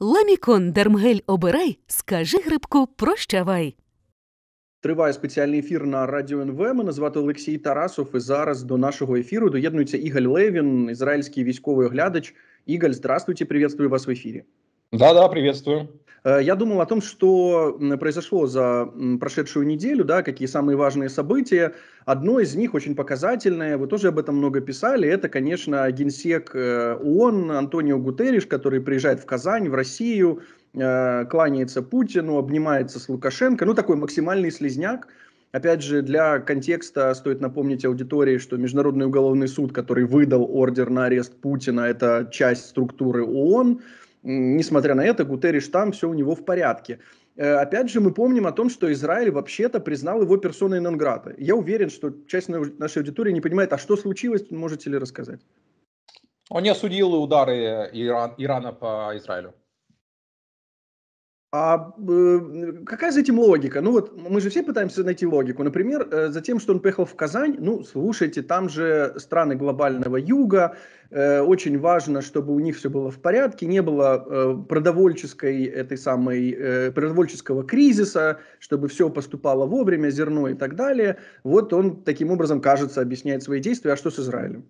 Ламікон Дермгель обирай, скажи грибку прощавай. Триває спеціальний ефір на Радіо НВ. Мене звати Олексій Тарасов, і зараз до нашого ефіру доєднується Ігаль Левін, ізраїльський військовий оглядач. Игаль, здравствуйте, приветствую вас в эфире. Да, приветствую. Я думал о том, что произошло за прошедшую неделю, да, какие самые важные события. Одно из них очень показательное, вы тоже об этом много писали, это, конечно, генсек ООН Антонио Гутерреш, который приезжает в Казань, в Россию, кланяется Путину, обнимается с Лукашенко, ну такой максимальный слизняк. Опять же, для контекста стоит напомнить аудитории, что Международный уголовный суд, который выдал ордер на арест Путина, это часть структуры ООН. Несмотря на это, Гутерреш там, все у него в порядке. Опять же, мы помним о том, что Израиль вообще-то признал его персоной нон грата. Я уверен, что часть нашей аудитории не понимает, а что случилось, можете ли рассказать? Он не осудил удары Ирана по Израилю. А какая за этим логика? Ну вот мы же все пытаемся найти логику. Например, за тем, что он поехал в Казань, ну слушайте, там же страны глобального юга, очень важно, чтобы у них все было в порядке, не было продовольческого кризиса, чтобы все поступало вовремя, зерно и так далее. Вот он таким образом, кажется, объясняет свои действия. А что с Израилем?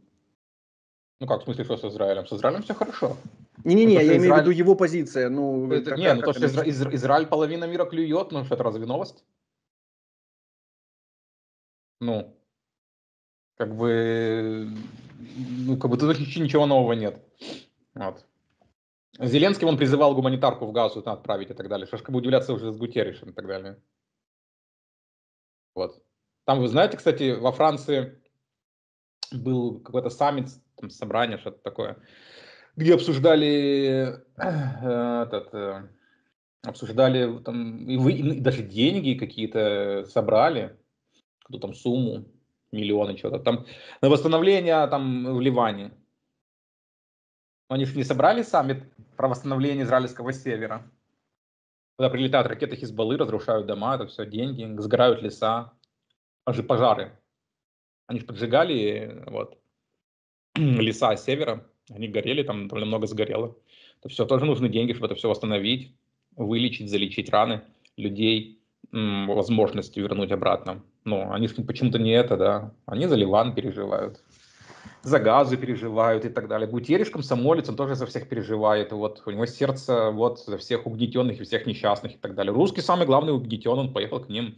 Ну как, в смысле, что с Израилем? С Израилем все хорошо. Не-не-не, я имею в виду его позиция. Ну, это, как, то, что Израиль половина мира клюет, ну что, это разве новость? Ну, тут ничего нового нет. Вот. Зеленский, он призывал гуманитарку в Газу отправить и так далее. Что ж, как бы удивляться уже с Гутерришем и так далее. Вот. Там, вы знаете, кстати, во Франции был какой-то саммит, там, собрание, что-то такое, где обсуждали там, и даже деньги какие-то собрали, какую-то там сумму, миллионы чего-то, там, на восстановление там в Ливане. Они же не собрали саммит про восстановление израильского севера, куда прилетают ракеты Хизбаллы, разрушают дома, это все деньги, сгорают леса, даже пожары. Они же поджигали вот, леса севера. Они горели, там довольно много сгорело. Это все, тоже нужны деньги, чтобы это все восстановить, вылечить, залечить раны людей, возможность вернуть обратно. Но они почему-то не это, да. Они за Ливан переживают, за Газу переживают и так далее. Гутерреш, комсомолец, он тоже за всех переживает. Вот, у него сердце вот, за всех угнетенных и всех несчастных и так далее. Русский самый главный угнетен, он поехал к ним.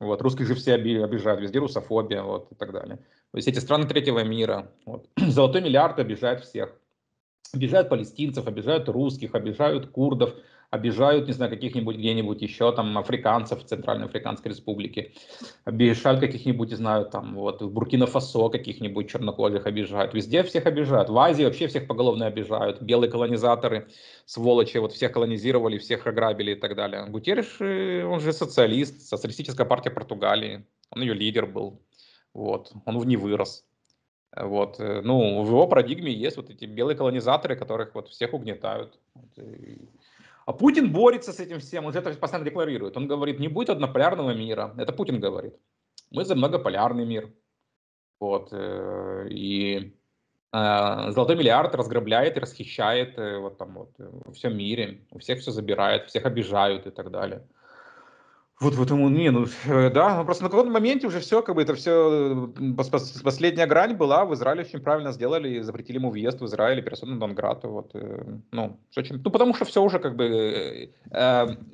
Вот, русских же все обижают, везде русофобия вот, и так далее. То есть эти страны третьего мира. Вот. Золотой миллиард обижает всех. Обижают палестинцев, обижают русских, обижают курдов, обижают, не знаю, каких-нибудь где-нибудь еще там африканцев в Центральной Африканской Республике, обижают каких-нибудь, не знаю, там вот в Буркина-Фасо каких-нибудь чернокожих обижают. Везде всех обижают. В Азии вообще всех поголовно обижают. Белые колонизаторы, сволочи, вот всех колонизировали, всех ограбили и так далее. Гутерреш, он же социалист, социалистическая партия Португалии, он ее лидер был, вот, он в ней вырос. Вот, ну, в его парадигме есть вот эти белые колонизаторы, которых вот всех угнетают. А Путин борется с этим всем, он же это постоянно декларирует. Он говорит, не будет однополярного мира. Это Путин говорит. Мы за многополярный мир. Вот, и золотой миллиард разграбляет и расхищает вот там вот во всем мире. У всех все забирает, всех обижают и так далее. Вот в этом, да, просто на каком-то моменте уже все, как бы это все, последняя грань была, в Израиле очень правильно сделали, запретили ему въезд в Израиль, персону нон грату, вот, потому что все уже, как бы,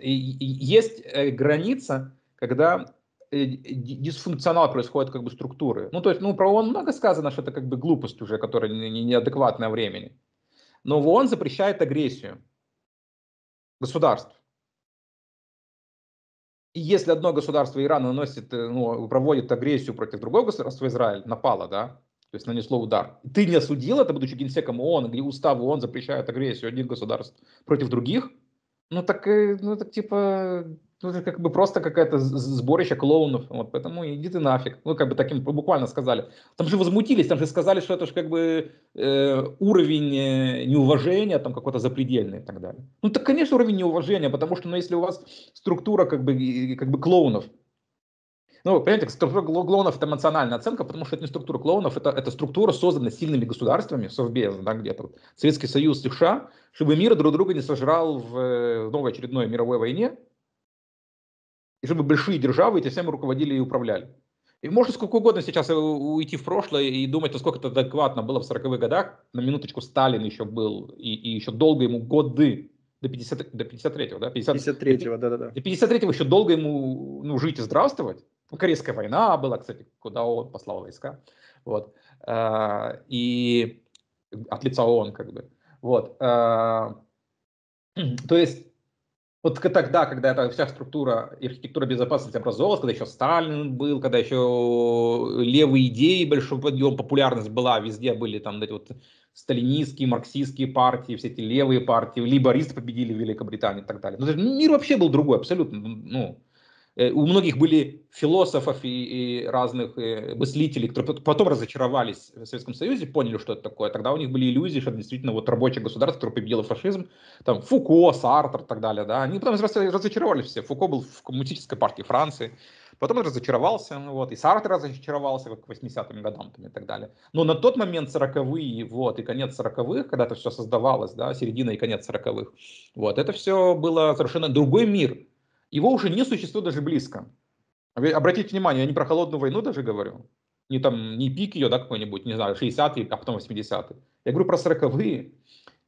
есть граница, когда дисфункционал происходит, как бы, структуры, ну, то есть, ну, про ООН много сказано, что это, как бы, глупость уже, которая неадекватна времени, но ООН запрещает агрессию государств. И если одно государство Иран наносит, ну, проводит агрессию против другого государства, Израиль напало, да, то есть нанесло удар. Ты не осудил это, будучи генсеком ООН, где устав ООН запрещает агрессию одних государств против других? Это как бы просто какая-то сборище клоунов, вот, поэтому иди ты нафиг. Ну, как бы таким буквально сказали. Там же возмутились, там же сказали, что это же как бы уровень неуважения, там какой-то запредельный и так далее. Ну, так, конечно, уровень неуважения, потому что, ну, если у вас структура как бы клоунов, Ну, понимаете, структура клоунов – это эмоциональная оценка, потому что это не структура клоунов, это структура, созданная сильными государствами, Совбез, да, где-то, Советский Союз, США, чтобы мир друг друга не сожрал в новой очередной мировой войне, и чтобы большие державы эти всеми руководили и управляли. И можно сколько угодно сейчас уйти в прошлое и думать, насколько это адекватно было в 40-х годах, на минуточку Сталин еще был, и еще долго ему годы. До 53-го. До 53-го еще долго ему жить и здравствовать. Корейская война была, кстати, куда он послал войска. Вот. И от лица ООН, как бы. Вот. То есть, вот тогда, когда эта вся структура и архитектура безопасности образовалась, когда еще Сталин был, когда еще левые идеи, большой подъем, популярность была, везде были там эти вот сталинистские, марксистские партии, все эти левые партии, лейбористы победили в Великобритании и так далее. Но мир вообще был другой, абсолютно. Ну, у многих были философов и разных мыслителей, которые потом разочаровались в Советском Союзе, поняли, что это такое. Тогда у них были иллюзии, что действительно вот рабочее государство, которое победило фашизм, там Фуко, Сартр и так далее. Да? Они потом разочаровались все. Фуко был в коммунистической партии Франции. Потом он разочаровался, вот, и Сартр разочаровался к 80-м годам там, и так далее. Но на тот момент 40-е, вот, и конец 40-х, когда это все создавалось, да, середина и конец 40-х, вот, это все было совершенно другой мир. Его уже не существует даже близко. Обратите внимание, я не про холодную войну даже говорю, не там, не пик ее, да, какой-нибудь, не знаю, 60-е, а потом 80-е. Я говорю про 40-е,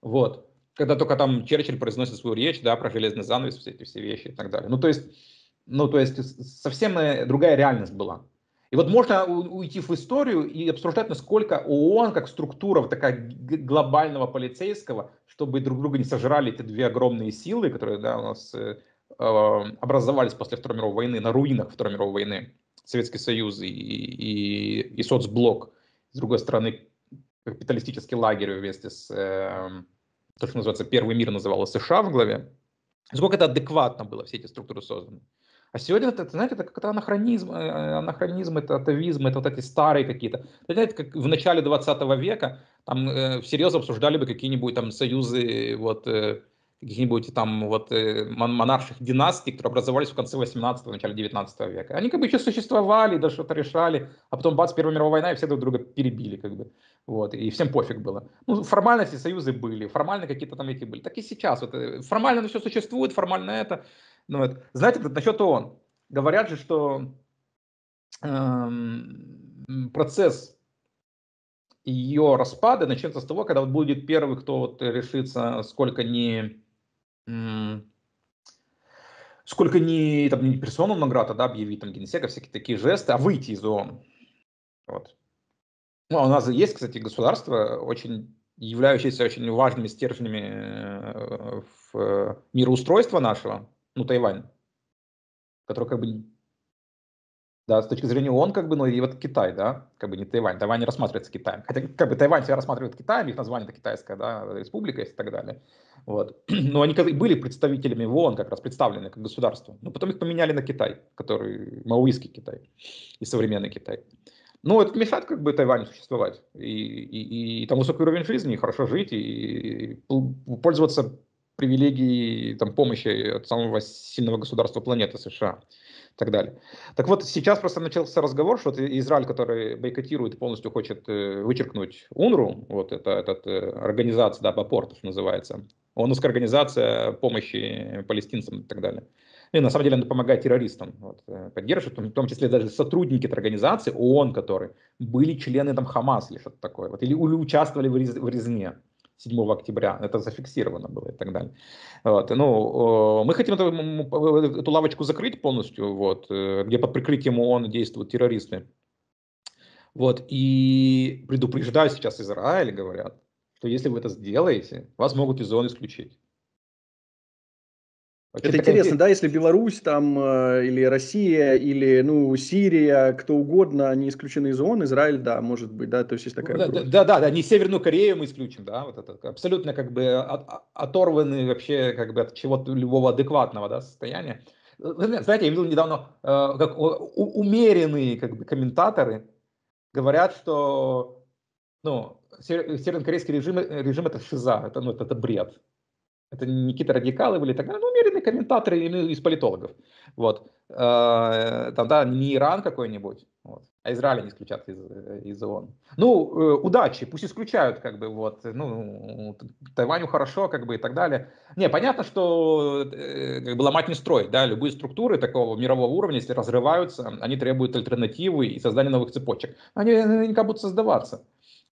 вот, когда только там Черчилль произносит свою речь, да, про железный занавес, все эти все вещи и так далее. Ну, то есть, совсем другая реальность была. И вот можно уйти в историю и обсуждать, насколько ООН, как структура вот такая глобального полицейского, чтобы друг друга не сожрали эти две огромные силы, которые, да, у нас образовались после Второй мировой войны, на руинах Второй мировой войны, Советский Союз и соцблок, с другой стороны, капиталистический лагерь вместе с, то, что называется, Первый мир называлось США в главе. Сколько это адекватно было, все эти структуры созданы. А сегодня, это, знаете, это как-то анахронизм, это атовизм, это вот эти старые какие-то. Знаете, как в начале 20 века там всерьез обсуждали бы какие-нибудь там союзы вот, каких-нибудь там вот монарших династий, которые образовались в конце 18-го, начале 19 века. Они как бы еще существовали, даже что-то решали, а потом бац, Первая мировая война, и все друг друга перебили как бы. Вот, и всем пофиг было. Ну, формально все союзы были, формально какие-то там эти были. Так и сейчас. Вот, формально все существует, формально это. Ну, вот. Знаете, насчет ООН. Говорят же, что процесс ее распада начнется с того, когда вот будет первый, кто вот решится, сколько не персону наград, а да, объявить там генсека, всякие такие жесты, а выйти из ООН. Вот. Ну, у нас есть, кстати, государства, очень являющиеся очень важными стержнями мироустройства нашего. Ну, Тайвань, который как бы, да, с точки зрения ООН, как бы, ну, и вот Китай, да, как бы не Тайвань, Тайвань не рассматривается Китаем, хотя, как бы, Тайвань себя рассматривает Китаем, их название-то китайское, да, республика есть и так далее, вот, но они были представителями в ООН, как раз представлены как государство, но потом их поменяли на Китай, который маоистский Китай и современный Китай. Ну, это мешает как бы Тайваню существовать, и там высокий уровень жизни, и хорошо жить, и пользоваться привилегии там, помощи от самого сильного государства планеты США и так далее. Так вот, сейчас просто начался разговор, что Израиль, который бойкотирует, полностью хочет вычеркнуть УНРУ, вот эта организация, да, Бапорт, что называется, ООНовская организация помощи палестинцам и так далее. И на самом деле она помогает террористам, вот, поддерживает, в том числе даже сотрудники этой организации, ООН, которые были члены там Хамас или что-то такое, вот, или участвовали в резне 7 октября, это зафиксировано было и так далее. Вот. Ну, мы хотим эту лавочку закрыть полностью, вот, где под прикрытием ООН действуют террористы. Вот. И предупреждаю сейчас Израиль, говорят, что если вы это сделаете, вас могут из ООН исключить. Это интересно, да, если Беларусь там, или Россия, или, ну, Сирия, кто угодно, они исключены из ООН, Израиль, да, может быть, да, то есть есть такая угроза. Да, не Северную Корею мы исключим, да, вот это абсолютно как бы оторваны вообще как бы от чего-то любого адекватного, да, состояния. Знаете, я видел недавно, как умеренные как бы комментаторы говорят, что, ну, севернокорейский режим это шиза, это бред. это не какие-то радикалы были, так далее, ну, умеренные комментаторы из политологов. Вот. Там, да, не Иран какой-нибудь, вот, а Израиль не исключат из ООН. Ну, удачи, пусть исключают, как бы, вот, ну, Тайваню хорошо, как бы, и так далее. Не, понятно, что как бы, ломать не строить, да, любые структуры такого мирового уровня, если разрываются, они требуют альтернативы и создания новых цепочек. Они как будто создаваться,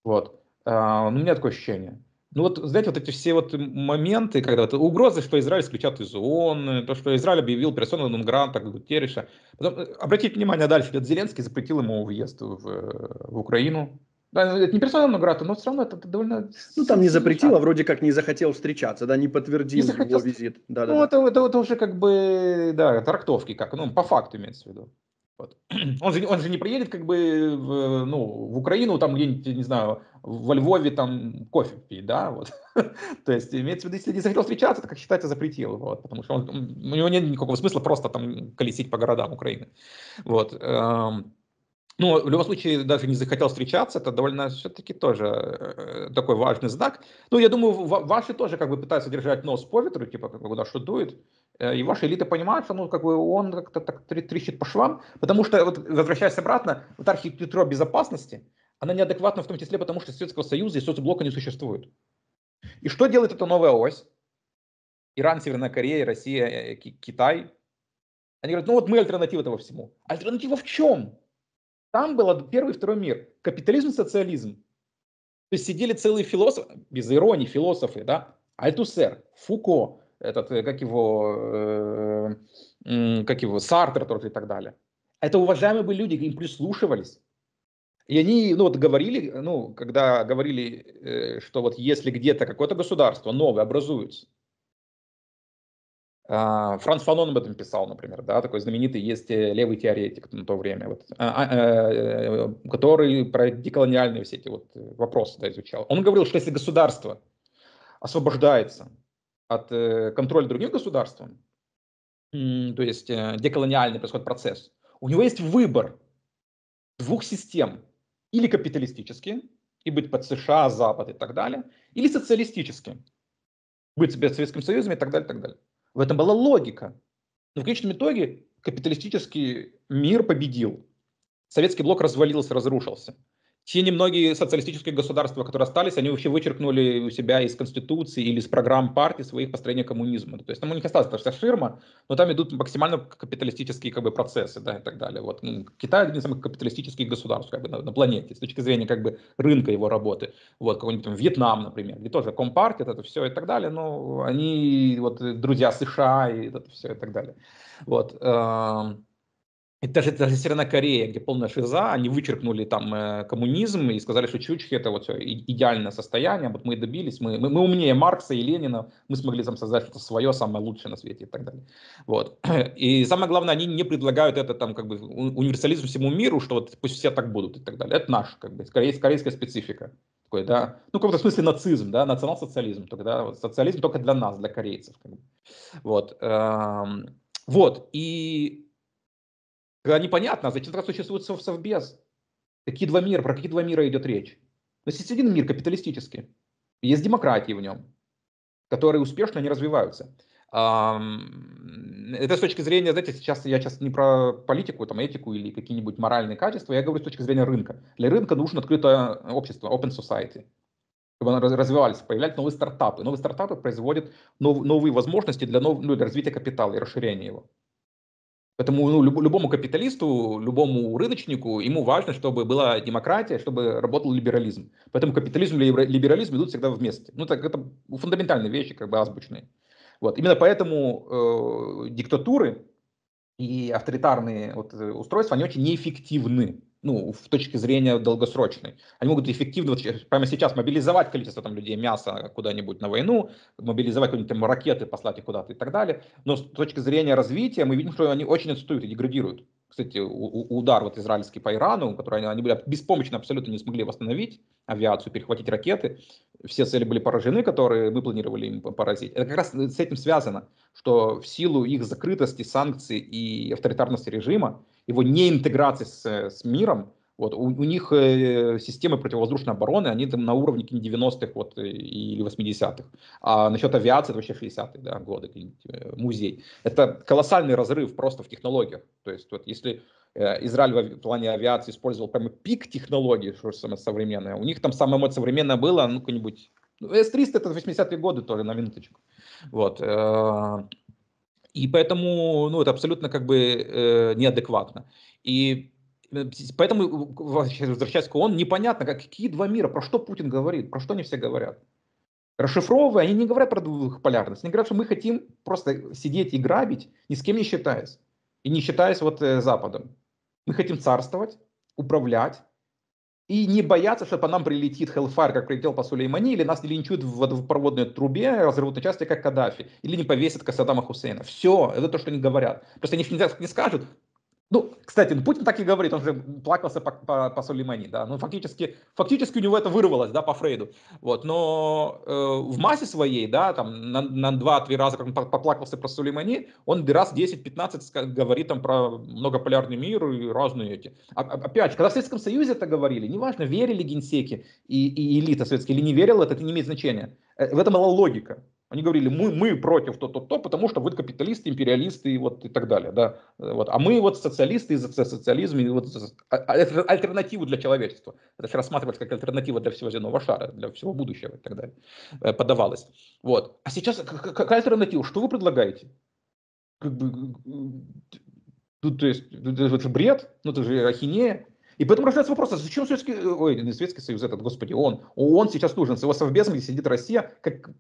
вот. Ну, у меня такое ощущение. Ну вот, знаете, вот эти все вот моменты, когда вот угрозы, что Израиль исключат из ООН, то, что Израиль объявил персону нон грата Гутерреша. Потом, обратите внимание, дальше идет Зеленский, запретил ему въезд в Украину. Да, это не персону нон грата, но все равно это довольно... Ну там не запретил, а вроде как не захотел встречаться, да, не подтвердил его визит. Да, ну да, это уже как бы, да, трактовки, как, ну по факту имеется в виду. Вот. Он же не приедет как бы в Украину, там где-нибудь, не знаю, во Львове там кофе пить, да, вот. То есть, имеется в виду, если не захотел встречаться, то, как считается, запретил, вот, потому что у него нет никакого смысла просто там колесить по городам Украины, вот. Ну, в любом случае, даже не захотел встречаться, это довольно все-таки тоже такой важный знак. Ну, я думаю, ваши тоже как бы пытаются держать нос по ветру, типа, как бы, да, что дует. И ваши элиты понимают, что, ну, как бы, он как-то так трещит по швам, потому что, вот, возвращаясь обратно, вот архитектура безопасности, она неадекватна в том числе, потому что Советского Союза и соцблока не существует. И что делает эта новая ось? Иран, Северная Корея, Россия, Китай. Они говорят, ну, вот мы альтернатива этого всему. Альтернатива в чем? Там был первый и второй мир. Капитализм, социализм. То есть сидели целые философы, без иронии, философы, да? Альтусер, Фуко, этот, как его, Сартр тот и так далее. Это уважаемые были люди, им прислушивались. И они, ну, вот говорили, ну, когда говорили, что вот если где-то какое-то государство новое образуется, Франц Фанон об этом писал, например, да, такой знаменитый есть левый теоретик на то время, вот, который про деколониальные все эти вот вопросы, да, изучал. Он говорил, что если государство освобождается от контроля другим государством, то есть деколониальный происходит процесс, у него есть выбор двух систем: или капиталистические, и быть под США, Запад и так далее, или социалистические, быть себе Советским Союзом и так далее, и так далее. В этом была логика. Но в конечном итоге капиталистический мир победил. Советский блок развалился, разрушился. Те немногие социалистические государства, которые остались, они вообще вычеркнули у себя из Конституции или из программ партии своих построения коммунизма. То есть там у них осталась вся ширма, но там идут максимально капиталистические как бы, процессы, да, и так далее. Вот. Китай один из самых капиталистических государств как бы, на планете, с точки зрения как бы, рынка его работы. Вот, какой-нибудь там Вьетнам, например, где тоже компартия, это все и так далее, но они вот, друзья США и это все и так далее. Вот. Это даже Северная Корея, где полная шиза, они вычеркнули там коммунизм и сказали, что чучки это вот все идеальное состояние, вот мы и добились, мы умнее Маркса и Ленина, мы смогли там создать что-то свое, самое лучшее на свете и так далее. Вот. И самое главное, они не предлагают это там как бы универсализм всему миру, что вот пусть все так будут и так далее. Это наша как бы корейская специфика. Такой, да? Ну, в каком-то смысле нацизм, да, национал-социализм, да? Вот, социализм только для нас, для корейцев. Как бы. Вот. Вот. И непонятно, зачем тогда существует Совбез? Какие два мира? Про какие два мира идет речь? Но есть один мир капиталистический, есть демократии в нем, которые успешно не развиваются. Это с точки зрения, знаете, сейчас я сейчас не про политику, там, этику или какие-нибудь моральные качества, я говорю с точки зрения рынка. Для рынка нужно открытое общество, open society, чтобы оно развивалось, появлялись новые стартапы. Новые стартапы производят новые возможности для развития капитала и расширения его. Поэтому любому капиталисту, любому рыночнику, ему важно, чтобы была демократия, чтобы работал либерализм. Поэтому капитализм и либерализм идут всегда вместе. Ну, так это фундаментальные вещи, как бы азбучные. Вот. Именно поэтому диктатуры и авторитарные вот, устройства, они очень неэффективны. Ну, в точке зрения долгосрочной. Они могут эффективно, вот, прямо сейчас, мобилизовать количество там, людей, мяса куда-нибудь на войну, мобилизовать какие-нибудь там, ракеты, послать их куда-то и так далее. Но с точки зрения развития мы видим, что они очень отстают и деградируют. Кстати, удар вот, израильский по Ирану, который они были беспомощно абсолютно не смогли восстановить, авиацию, перехватить ракеты. Все цели были поражены, которые мы планировали им поразить. Это как раз с этим связано, что в силу их закрытости, санкций и авторитарности режима, его неинтеграции с миром, Вот. У них системы противовоздушной обороны, они там на уровне 90-х вот, или 80-х. А насчет авиации, это вообще 60-е да, годы, музей. Это колоссальный разрыв просто в технологиях. То есть вот, если Израиль в плане авиации использовал прямо пик технологий, что же самое современное, у них там самое современное было, ну, какой-нибудь... С-300 это 80-е годы тоже, на минуточку. Вот. И поэтому, ну, это абсолютно как бы неадекватно. И... Поэтому, возвращаясь к ООН, непонятно, какие два мира, про что Путин говорит, про что они все говорят. Расшифровывая, они не говорят про двухполярность, они говорят, что мы хотим просто сидеть и грабить, ни с кем не считаясь, и не считаясь вот Западом. Мы хотим царствовать, управлять, и не бояться, что по нам прилетит Hellfire, как прилетел по Сулеймани, или нас линчуют в водопроводной трубе, разорвут на части, как Каддафи, или не повесят, как Саддама Хусейна. Все, это то, что они говорят. Просто они не скажут. Ну, кстати, Путин так и говорит, он же плакался по Сулеймани, да, ну, фактически у него это вырвалось, да, по Фрейду, вот, но в массе своей, да, там, на 2-3 раза, как он поплакался про Сулеймани, он раз 10-15 говорит там про многополярный мир и разные эти, опять же, когда в Советском Союзе это говорили, неважно, верили генсеки и элита советская или не верила, это не имеет значения, в этом была логика. Они говорили, мы против то-то-то, потому что вы капиталисты, империалисты и, вот, и так далее. Да? Вот. А мы вот социалисты за социализм, и вот, альтернативу для человечества. Это рассматривалось как альтернатива для всего земного шара, для всего будущего и так далее. Подавалось. Вот. А сейчас какая альтернатива? Что вы предлагаете? Как бы, то есть, это же бред, ну это же ахинея. И поэтому рождается вопрос, а зачем Советский Союз этот, господи, ООН сейчас нужен, с его совбезом, где сидит Россия, как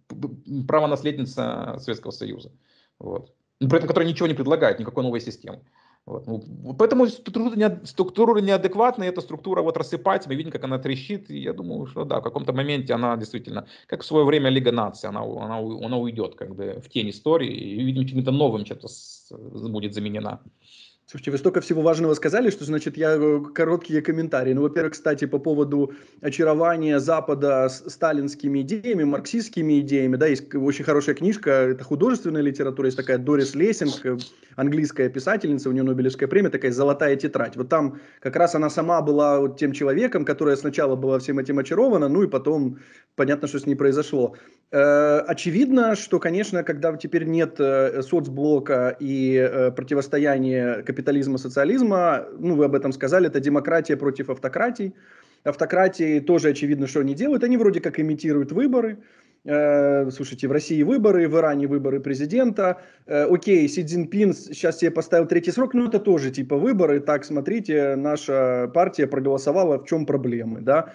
правонаследница Советского Союза, вот. При этом которая ничего не предлагает, никакой новой системы. Вот. Поэтому структура неадекватная, эта структура вот рассыпается, мы видим, как она трещит, и я думаю, что да, в каком-то моменте она действительно, как в свое время Лига наций, она уйдет как бы в тень истории, и, видимо, чем-то новым чем-то будет заменена. Слушайте, вы столько всего важного сказали, что, значит, я короткие комментарии. Ну, во-первых, кстати, по поводу очарования Запада сталинскими идеями, марксистскими идеями, да, есть очень хорошая книжка, это художественная литература, есть такая Дорис Лессинг, английская писательница, у нее Нобелевская премия, такая «Золотая тетрадь». Вот там как раз она сама была вот тем человеком, которая сначала была всем этим очарована, ну и потом понятно, что с ней произошло. Очевидно, что, конечно, когда теперь нет соцблока и противостояния капитализма, социализма, ну вы об этом сказали, это демократия против автократии. Автократии тоже очевидно, что они делают, они вроде как имитируют выборы. Слушайте, в России выборы, в Иране выборы президента. Окей, Си Цзиньпин сейчас себе поставил третий срок, но это тоже типа выборы. Так, смотрите, наша партия проголосовала, в чем проблемы, да?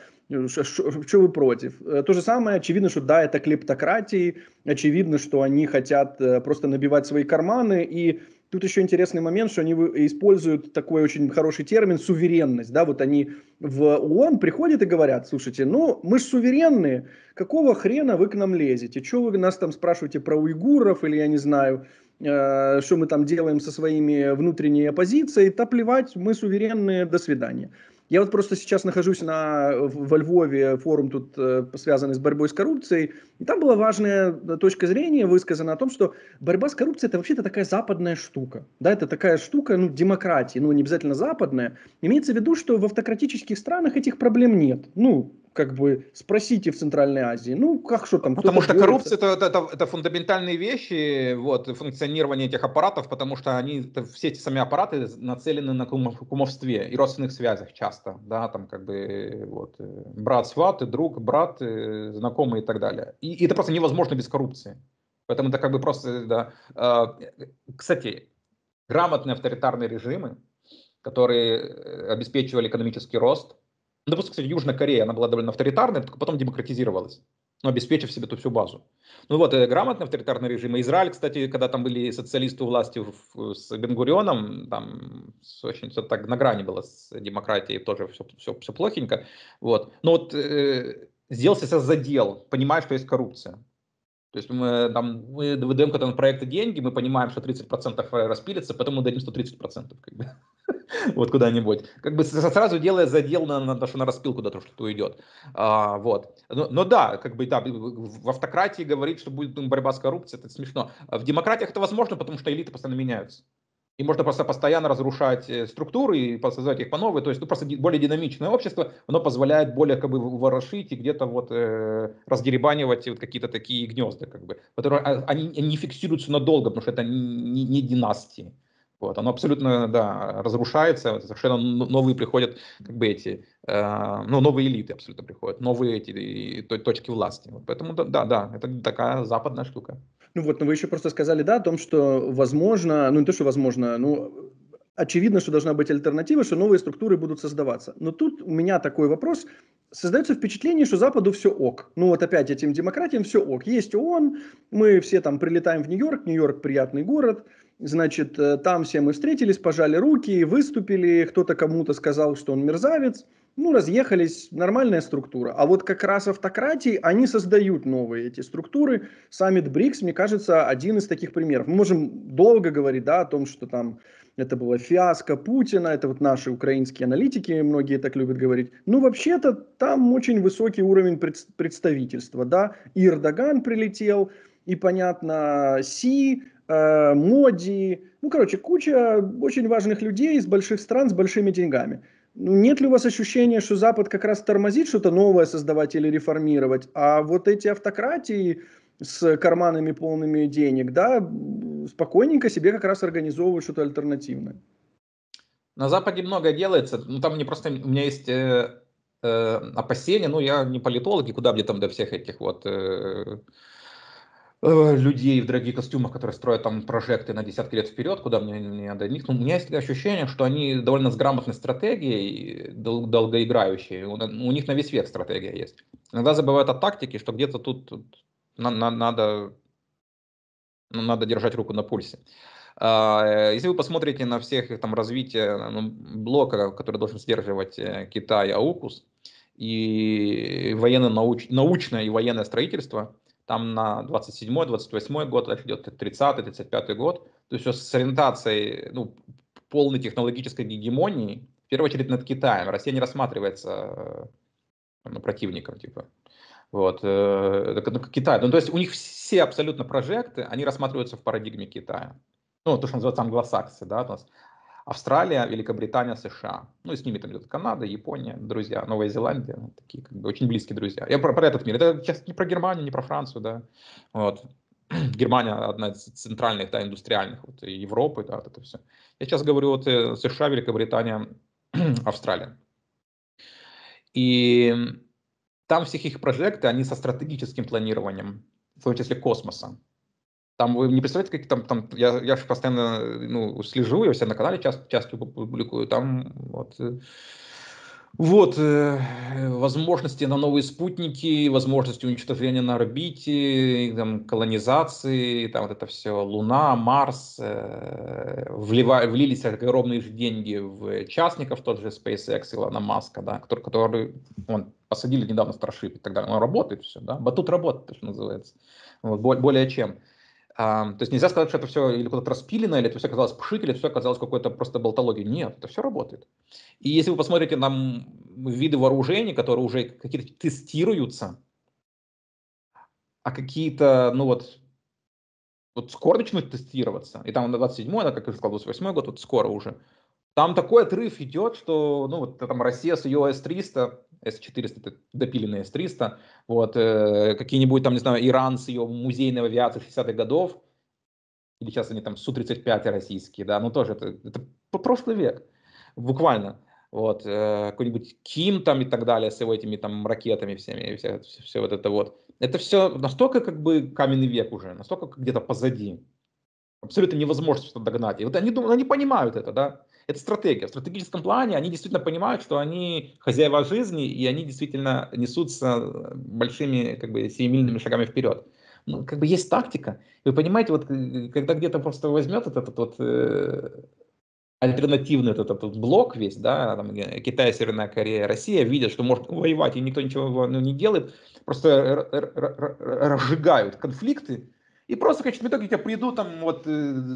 Что вы против? То же самое, очевидно, что да, это клептократии, очевидно, что они хотят просто набивать свои карманы. И тут еще интересный момент, что они используют такой очень хороший термин «суверенность». Да? Вот они в ООН приходят и говорят, слушайте, ну мы же суверенные, какого хрена вы к нам лезете? Что вы нас там спрашиваете про уйгуров или я не знаю, что мы там делаем со своими внутренней оппозицией? Да плевать, мы суверенные, до свидания. Я вот просто сейчас нахожусь во Львове, форум тут связанный с борьбой с коррупцией, и там была важная точка зрения высказана о том, что борьба с коррупцией – это вообще-то такая западная штука, да, это такая штука, ну, демократии, ну, не обязательно западная. Имеется в виду, что в автократических странах этих проблем нет, ну, как бы спросите в Центральной Азии, ну, как что там? Потому что коррупция это фундаментальные вещи, вот, функционирование этих аппаратов, потому что все эти сами аппараты нацелены на кумовстве и родственных связях часто, да, там как бы вот, брат, сват, друг, брат, знакомый и так далее. И это просто невозможно без коррупции. Поэтому это как бы просто, да. Кстати, грамотные авторитарные режимы, которые обеспечивали экономический рост. Допустим, кстати, Южная Корея, она была довольно авторитарной, только потом демократизировалась, но обеспечив себе ту всю базу. Ну вот, грамотный авторитарный режим. Израиль, кстати, когда там были социалисты у власти с Бен-Гурионом, там очень все так на грани было с демократией, тоже все плохенько. Вот. Но вот сделался задел, понимая, что есть коррупция. То есть мы выдаем когда на проекты деньги, мы понимаем, что 30% распилится, потом мы дадим 130%. Как бы. Вот куда-нибудь. Как бы сразу делая задел на распилку, да, то, что уйдет. Вот. Но да, как бы да, в автократии говорить, что будет борьба с коррупцией, это смешно. В демократиях это возможно, потому что элиты постоянно меняются. И можно просто постоянно разрушать структуры и создавать их по новой. То есть просто более динамичное общество, оно позволяет более как бы ворошить и где-то вот раздеребанивать вот какие-то такие гнезда, как бы, которые они не фиксируются надолго, потому что это не династии. Вот, оно абсолютно, да, разрушается, совершенно новые приходят, как бы эти, новые элиты абсолютно приходят, новые эти точки власти. Вот, поэтому, да, это такая западная штука. Но вы еще просто сказали, да, о том, что возможно, ну не то, что возможно, очевидно, что должна быть альтернатива, что новые структуры будут создаваться. Но тут у меня такой вопрос. Создается впечатление, что Западу все ок. Опять этим демократиям все ок. Есть ООН, мы все там прилетаем в Нью-Йорк, Нью-Йорк приятный город. Значит, там все мы встретились, пожали руки, выступили, кто-то кому-то сказал, что он мерзавец. Разъехались, нормальная структура. А вот как раз автократии, они создают новые эти структуры. Саммит БРИКС, мне кажется, один из таких примеров. Мы можем долго говорить, да, о том, что там это была фиаско Путина, это вот наши украинские аналитики, многие так любят говорить. Вообще-то там очень высокий уровень представительства, да. И Эрдоган прилетел, и, понятно, Си, Моди, куча очень важных людей из больших стран с большими деньгами. Нет ли у вас ощущения, что Запад как раз тормозит что-то новое создавать или реформировать, а вот эти автократии с карманами полными денег, да, спокойненько себе как раз организовывают что-то альтернативное? На Западе многое делается, там мне просто, у меня есть опасения, я не политолог, и куда мне там до всех этих вот... людей в дорогих костюмах, которые строят там прожекты на десятки лет вперед, куда мне не до них. У меня есть ощущение, что они довольно с грамотной стратегией, долгоиграющей. У них на весь век стратегия есть. Иногда забывают о тактике, что где-то тут надо держать руку на пульсе. Если вы посмотрите на всех там развитие блока, который должен сдерживать Китай, AUKUS, и научное и военное строительство, там на 27-28 год, дальше идет 30-35 год. То есть с ориентацией полной технологической гегемонии, в первую очередь над Китаем. Россия не рассматривается противником, типа. Вот. Китай. То есть у них все абсолютно прожекты, они рассматриваются в парадигме Китая. То, что называется англосаксы, да, у нас. Австралия, Великобритания, США. И с ними там идет Канада, Япония, друзья, Новая Зеландия, такие как бы очень близкие друзья. Я про этот мир. Это сейчас не про Германию, не про Францию, да. Вот. Германия одна из центральных, да, индустриальных вот, Европы, да, вот это все. Я сейчас говорю вот США, Великобритания, Австралия. И там всех их проекты, они со стратегическим планированием, в том числе космоса. Там вы не представляете, как там я же постоянно слежу, я у себя на канале часто публикую, там возможности на новые спутники, возможности уничтожения на орбите, там, колонизации, там вот это все, Луна, Марс, влились огромные деньги в частников, тот же SpaceX, Илона Маска, да, который посадили недавно Starship и так далее, он работает все, да, батут работает, что называется, более чем. То есть нельзя сказать, что это все или куда-то распилено, или это все оказалось пшик, или это все оказалось какой-то просто болтологией. Нет, это все работает. И если вы посмотрите на виды вооружений, которые уже какие-то тестируются, а какие-то, скоро начнут тестироваться, и там на 27-й, как я сказал, 28-й год, скоро уже, там такой отрыв идет, что, там Россия с ее С-300, С-400, допиленные С-300, какие-нибудь там, не знаю, Иран с ее музейной авиацией 60-х годов, или сейчас они там Су-35 российские, да, тоже это прошлый век, буквально, какой-нибудь Ким там и так далее с его этими там ракетами всеми, все вот это вот. Это все настолько как бы каменный век уже, настолько где-то позади. Абсолютно невозможно что-то догнать. И они понимают это, да. Это стратегия. В стратегическом плане они действительно понимают, что они хозяева жизни, и они действительно несутся большими, как бы, семимильными шагами вперед. Есть тактика. Вы понимаете, когда где-то просто возьмет этот альтернативный этот блок весь, да, там, Китай, Северная Корея, Россия, видят, что может воевать, и никто ничего не делает, просто разжигают конфликты. И просто, в итоге, к тебе придут там,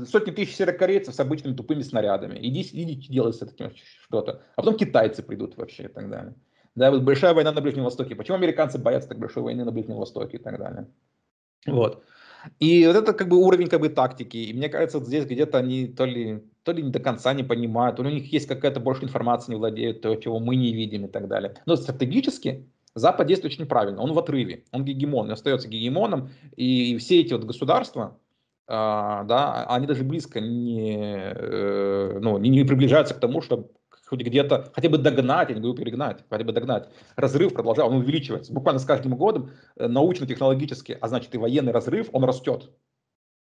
сотни тысяч северокорейцев с обычными тупыми снарядами. Иди делай с этим что-то. А потом китайцы придут вообще и так далее. Да, вот большая война на Ближнем Востоке. Почему американцы боятся так большой войны на Ближнем Востоке и так далее? Вот. И вот это как бы уровень как бы тактики. И мне кажется, здесь где-то они то ли то ли не до конца не понимают, то ли у них есть какая-то больше информации, не владеют, то, чего мы не видим и так далее. Но стратегически Запад действует очень правильно, он в отрыве, он гегемон, он остается гегемоном, и все эти вот государства, да, они даже близко не приближаются к тому, чтобы хоть где-то, хотя бы догнать, я не говорю перегнать, хотя бы догнать. Разрыв продолжает, он увеличивается. Буквально с каждым годом научно-технологически, а значит и военный разрыв, он растет.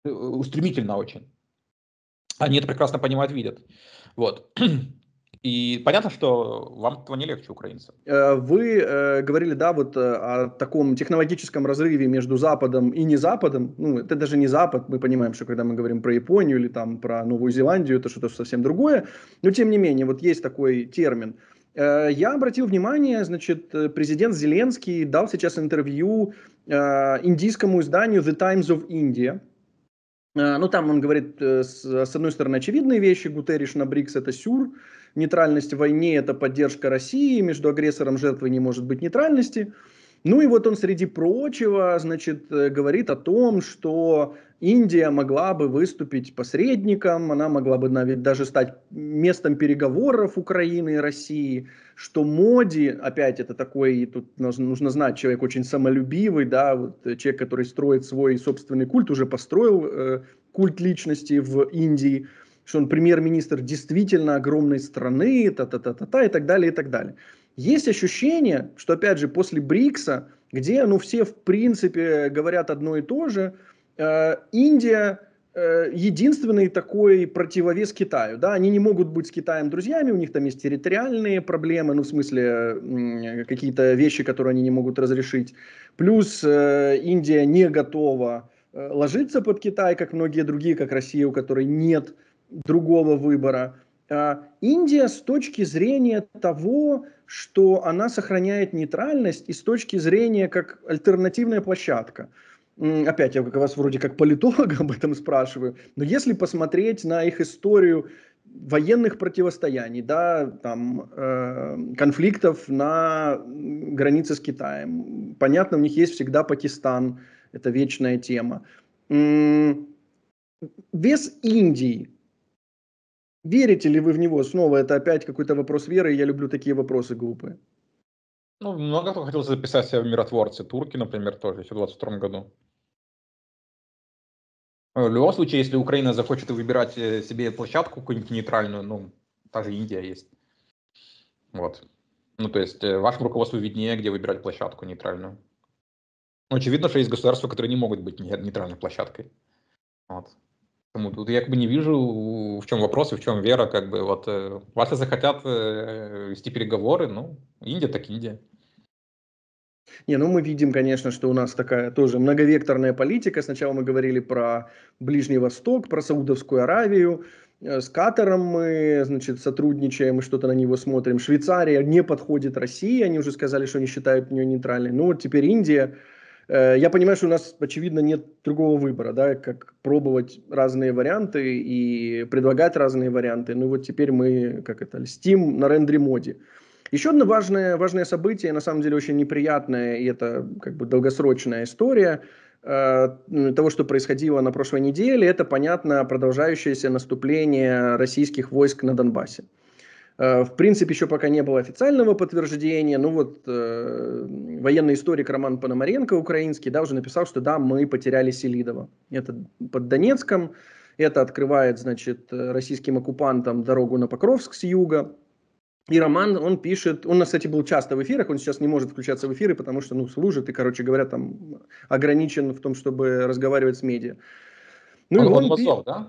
Устремительно очень. Они это прекрасно понимают, видят. Вот. И понятно, что вам этого не легче, украинцам. Вы говорили, да, вот о таком технологическом разрыве между Западом и не Западом. Ну, это даже не Запад. Мы понимаем, что когда мы говорим про Японию или там про Новую Зеландию, это что-то совсем другое. Но тем не менее, вот есть такой термин. Я обратил внимание, значит, президент Зеленский дал сейчас интервью индийскому изданию The Times of India. Ну, там он говорит, с одной стороны, очевидные вещи. Гутерреш на БРИКС – это сюр. Нейтральность в войне – это поддержка России. Между агрессором и жертвой не может быть нейтральности. Ну и вот он, среди прочего, значит, говорит о том, что Индия могла бы выступить посредником, она могла бы даже стать местом переговоров Украины и России, что Моди, опять это такой, тут нужно знать, человек очень самолюбивый, да, вот человек, который строит свой собственный культ, уже построил культ личности в Индии, что он премьер-министр действительно огромной страны, та-та-та-та-та и так далее, и так далее. Есть ощущение, что, опять же, после БРИКСа, где, ну, все, в принципе, говорят одно и то же, Индия единственный такой противовес Китаю, да, они не могут быть с Китаем друзьями, у них там есть территориальные проблемы, ну, в смысле, какие-то вещи, которые они не могут разрешить, плюс Индия не готова ложиться под Китай, как многие другие, как Россия, у которой нет другого выбора. Индия с точки зрения того, что она сохраняет нейтральность, и с точки зрения как альтернативная площадка. Опять, я вас вроде как политолога об этом спрашиваю, но если посмотреть на их историю военных противостояний, да, там, конфликтов на границе с Китаем, понятно, у них есть всегда Пакистан, это вечная тема. Вес Индии. Верите ли вы в него? Снова это опять какой-то вопрос веры, я люблю такие вопросы глупые. Ну, много кто хотел записать себя в миротворцы. Турки, например, тоже еще в 22 году. В любом случае, если Украина захочет выбирать себе площадку какую-нибудь нейтральную, ну, та же Индия есть. Вот. Ну, то есть, вашему руководству виднее, где выбирать площадку нейтральную. Ну, очевидно, что есть государства, которые не могут быть нейтральной площадкой. Вот. Тут я как бы не вижу, в чем вопрос и в чем вера, как бы, вот, ваши захотят вести переговоры, ну, Индия так Индия. Не, ну, мы видим, конечно, что у нас такая тоже многовекторная политика, сначала мы говорили про Ближний Восток, про Саудовскую Аравию, с Катаром мы, значит, сотрудничаем и что-то на него смотрим, Швейцария не подходит России, они уже сказали, что они считают ее нейтральной, ну, вот теперь Индия. Я понимаю, что у нас, очевидно, нет другого выбора, да, как пробовать разные варианты и предлагать разные варианты. Ну вот теперь мы, как это, льстим на рендере Моди. Еще одно важное событие, на самом деле очень неприятное, и это как бы долгосрочная история того, что происходило на прошлой неделе, это, понятно, продолжающееся наступление российских войск на Донбассе. В принципе, еще пока не было официального подтверждения, ну вот военный историк Роман Пономаренко, украинский, да, уже написал, что да, мы потеряли Селидово. Это под Донецком, это открывает, значит, российским оккупантам дорогу на Покровск с юга. И Роман, он пишет, он, кстати, был часто в эфирах, он сейчас не может включаться в эфиры, потому что, ну, служит и, короче говоря, там ограничен в том, чтобы разговаривать с медиа. Ну, он Басов, да?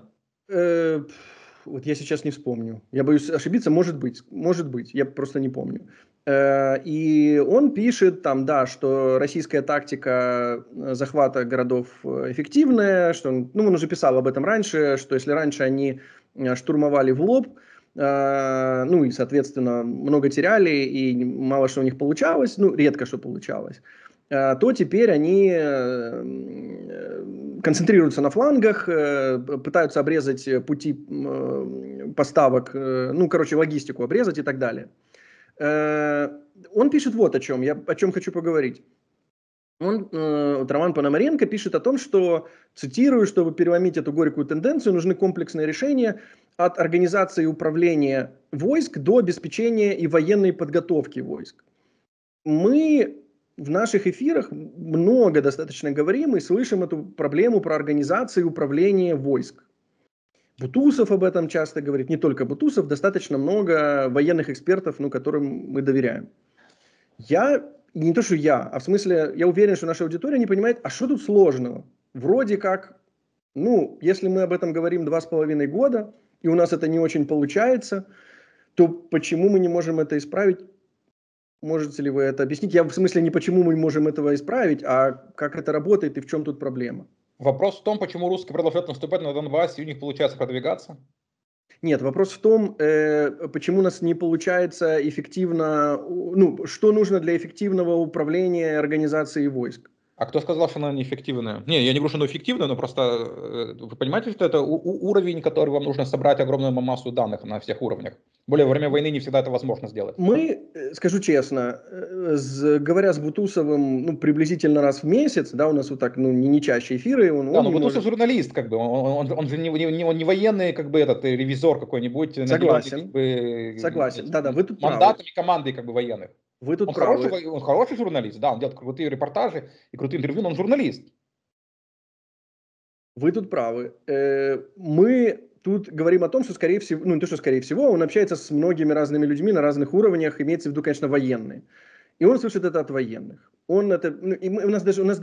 Вот я сейчас не вспомню. Я боюсь ошибиться, может быть, я просто не помню. И он пишет там, да, что российская тактика захвата городов эффективная, что он уже писал об этом раньше, что если раньше они штурмовали в лоб, ну и, соответственно, много теряли, и мало что у них получалось, ну, редко что получалось, то теперь они концентрируются на флангах, пытаются обрезать пути поставок, ну, короче, логистику обрезать и так далее. Он пишет вот о чем, я о чем хочу поговорить. Вот Роман Пономаренко пишет о том, что, цитирую, чтобы переломить эту горькую тенденцию, нужны комплексные решения, от организации управления войск до обеспечения и военной подготовки войск. Мы в наших эфирах много достаточно говорим и слышим эту проблему про организацию управления войск. Бутусов об этом часто говорит, не только Бутусов, достаточно много военных экспертов, которым мы доверяем. Я уверен, что наша аудитория не понимает, а что тут сложного? Вроде как, если мы об этом говорим 2,5 года, и у нас это не очень получается, то почему мы не можем это исправить? Можете ли вы это объяснить? Я в смысле не почему мы можем этого исправить, а как это работает и в чем тут проблема? Вопрос в том, почему русские продолжают наступать на Донбассе и у них получается продвигаться? Нет, вопрос в том, почему у нас не получается эффективно, что нужно для эффективного управления организацией войск. А кто сказал, что она неэффективная? Не, я не говорю, что она эффективная, но просто вы понимаете, что это уровень, который вам нужно собрать огромную массу данных на всех уровнях. Более во время войны не всегда это возможно сделать. Мы, скажу честно, говоря с Бутусовым приблизительно раз в месяц, у нас вот так не чаще эфиры. Бутусов журналист, он же не военный, ревизор какой-нибудь. Согласен, да, вы тут правы. Мандатами команды военных. Вы тут правы. Он хороший журналист, да, он делает крутые репортажи и крутые интервью, но он журналист. Вы тут правы. Мы тут говорим о том, что скорее всего, он общается с многими разными людьми на разных уровнях, имеется в виду, конечно, военные. И он слышит это от военных. У нас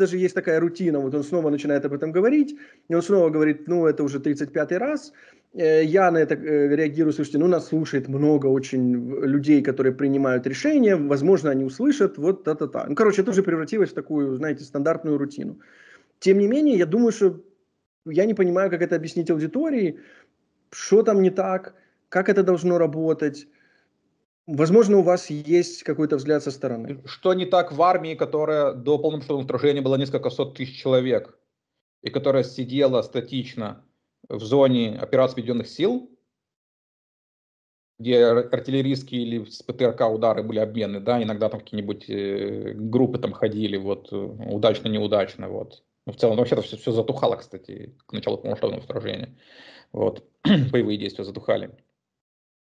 даже есть такая рутина, он снова начинает об этом говорить, и он снова говорит, это уже 35-й раз. Я на это реагирую, слушайте, нас слушает много очень людей, которые принимают решения, возможно, они услышат, это уже превратилось в такую, стандартную рутину. Тем не менее, я думаю, что я не понимаю, как это объяснить аудитории, что там не так, как это должно работать. Возможно, у вас есть какой-то взгляд со стороны. Что не так в армии, которая до полномасштабного вторжения было несколько сот тысяч человек, и которая сидела статично в зоне операций Объединенных сил, где артиллерийские или с ПТРК удары были обмены, да, иногда там какие-нибудь группы там ходили, удачно-неудачно, Но в целом вообще-то все затухало, кстати, к началу полномасштабного вторжения, боевые действия затухали.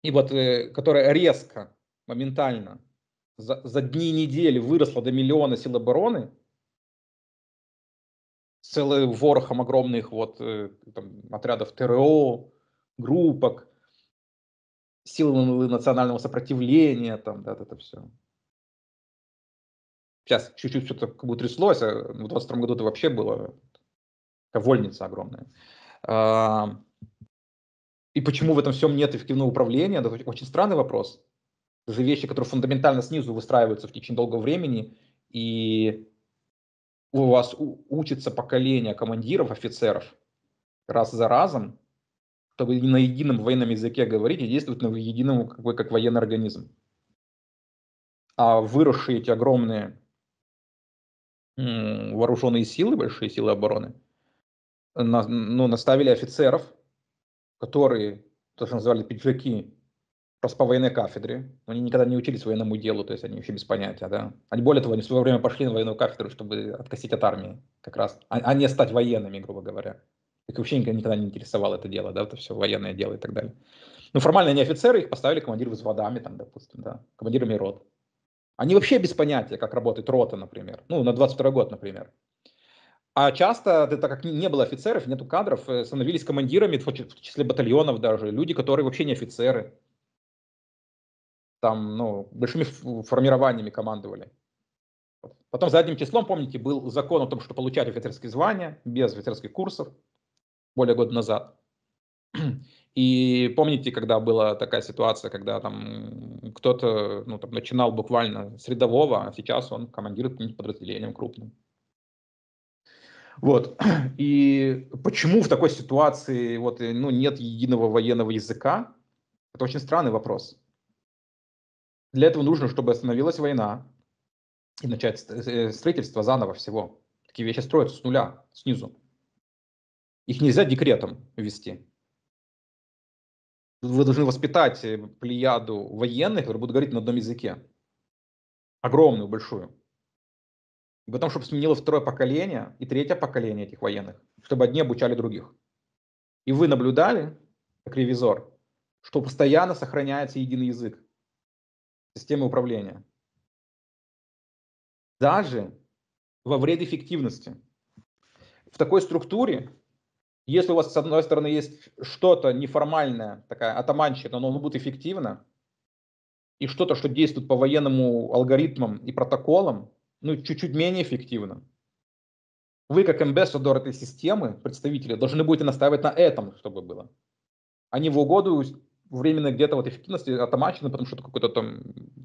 И которая резко, моментально, за дни и недели выросла до 1 миллиона сил обороны, с целым ворохом огромных отрядов ТРО, группок, силы национального сопротивления, это все. Сейчас чуть-чуть что-то как бы тряслось, а в 22 году это вообще было вольница огромная. И почему в этом всем нет эффективного управления? Это очень странный вопрос. Это же вещи, которые фундаментально снизу выстраиваются в течение долгого времени, и у вас учится поколение командиров, офицеров раз за разом, чтобы на едином военном языке говорить и действовать на едином как военный организм. А выросшие эти огромные вооруженные силы, большие силы обороны, наставили офицеров, которые, то, что называли пиджаки, просто по военной кафедре. Они никогда не учились военному делу, то есть они вообще без понятия. Да? Они, более того, они в свое время пошли на военную кафедру, чтобы откосить от армии как раз, а не стать военными, грубо говоря. Их вообще никогда не интересовало это дело, это все военное дело и так далее. Формально они офицеры, их поставили командиры взводами, допустим, командирами рот. Они вообще без понятия, как работает рота, например. На 22 год, например. А часто, так как не было офицеров, нету кадров, становились командирами, в числе батальонов даже, люди, которые вообще не офицеры. Большими формированиями командовали. Потом задним числом, помните, был закон о том, что получать офицерские звания без офицерских курсов более года назад. И помните, когда была такая ситуация, когда кто-то начинал буквально с рядового, а сейчас он командирует каким-нибудь подразделением крупным. И почему в такой ситуации нет единого военного языка? Это очень странный вопрос. Для этого нужно, чтобы остановилась война и начать строительство заново всего. Такие вещи строятся с нуля, снизу. Их нельзя декретом ввести. Вы должны воспитать плеяду военных, которые будут говорить на одном языке. Огромную, большую. И потом, чтобы сменилось 2-е поколение и 3-е поколение этих военных, чтобы одни обучали других. И вы наблюдали, как ревизор, что постоянно сохраняется единый язык системы управления. Даже во вред эффективности. В такой структуре, если у вас с одной стороны есть что-то неформальное, такая атаманщина, но оно будет эффективно, и что-то, что действует по военному алгоритмам и протоколам, ну, чуть-чуть менее эффективно. Вы, как амбассадор этой системы, представители, должны будете настаивать на этом, чтобы было. А не в угоду временно где-то вот эффективности атаманщины, потому что какой-то там